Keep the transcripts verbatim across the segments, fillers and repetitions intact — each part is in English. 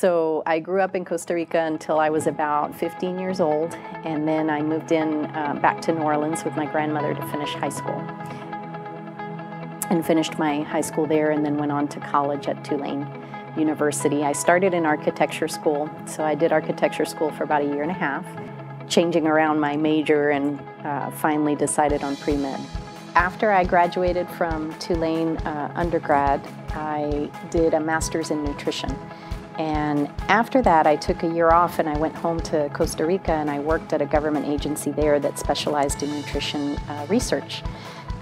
So I grew up in Costa Rica until I was about fifteen years old, and then I moved in uh, back to New Orleans with my grandmother to finish high school. And finished my high school there and then went on to college at Tulane University. I started in architecture school, so I did architecture school for about a year and a half, changing around my major and uh, finally decided on pre-med. After I graduated from Tulane uh, undergrad, I did a master's in nutrition. And after that, I took a year off and I went home to Costa Rica and I worked at a government agency there that specialized in nutrition uh, research.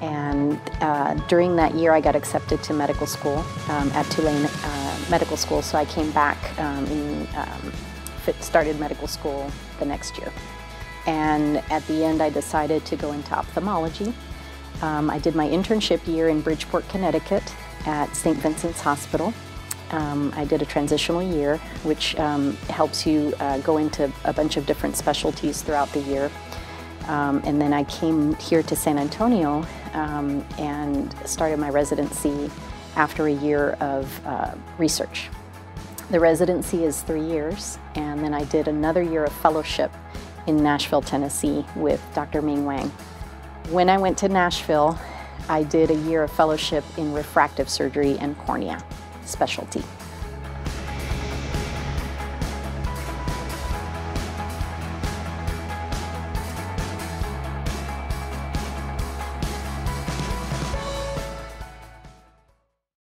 And uh, during that year, I got accepted to medical school um, at Tulane uh, Medical School, so I came back um, and um, started medical school the next year. And at the end, I decided to go into ophthalmology. Um, I did my internship year in Bridgeport, Connecticut at Saint Vincent's Hospital. Um, I did a transitional year, which um, helps you uh, go into a bunch of different specialties throughout the year. Um, and then I came here to San Antonio um, and started my residency after a year of uh, research. The residency is three years, and then I did another year of fellowship in Nashville, Tennessee with Doctor Ming Wang. When I went to Nashville, I did a year of fellowship in refractive surgery and cornea specialty.